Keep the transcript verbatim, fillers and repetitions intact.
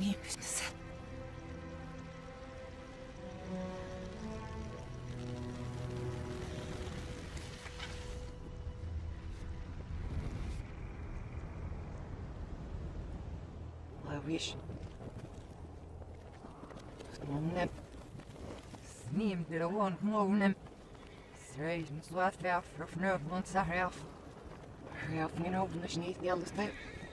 iyi misiniz? I wish. Movnem. S njim drugom movnem. Srećno zlatraf, rafnov, monsa raf. Rafnov, nošnji, jel' ste?